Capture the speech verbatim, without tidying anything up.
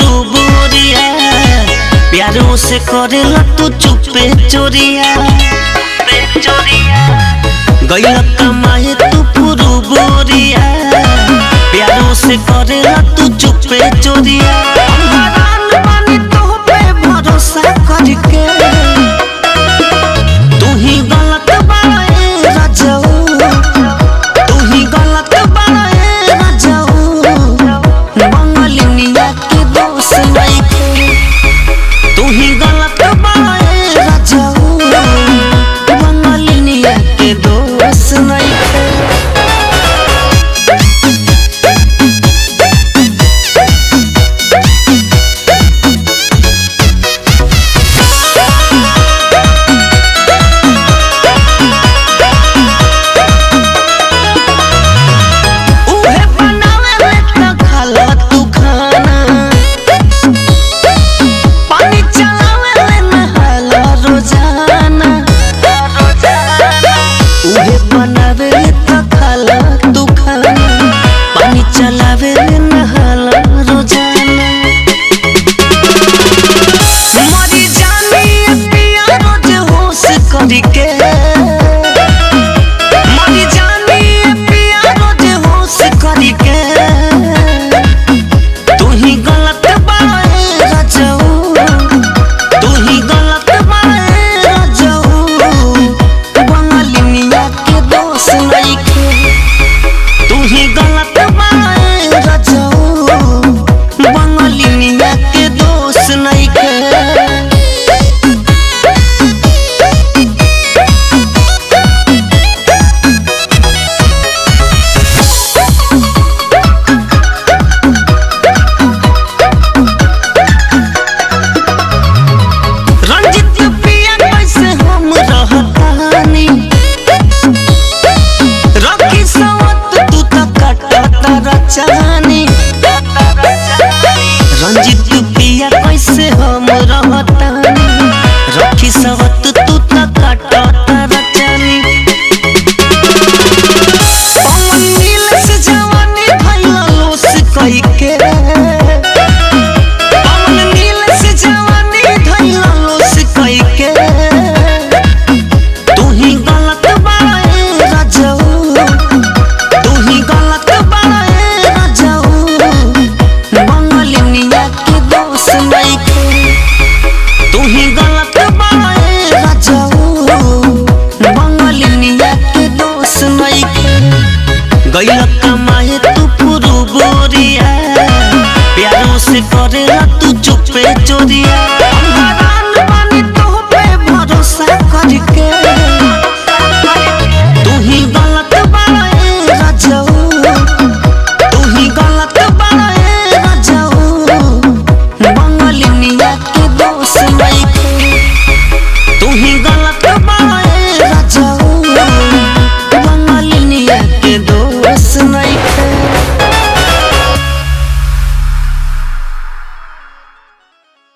बुरबुरिया, प्यारों से करेला तू चुपे चोरिया, गैला कमाए तू बुरबुरिया, प्यारों से करेला तू चुपे चोरिया। रान माने तो पे भरोसा करके तू ही गलत बाए राजाओ, तू ही गलत बाए राजाओ, बंगलिया के दोष नहीं करे। तू ही गलत बाए राजाओ, बंगलिया के दोष नहीं करे। रंजित पिया कैसे हम रहता रखी सवत तू न काटता रचानी। पवन नील से जवानी भैया लोस कई के, पवन नील से जवानी भैया लोस कई के, तू ही गलत बाए राजाओ, तू ही गलत बाए राजाओ, बंगलिया गैला कमाए तू बुरबुरिया, प्यारों से करेला तू चुपे चोरिया।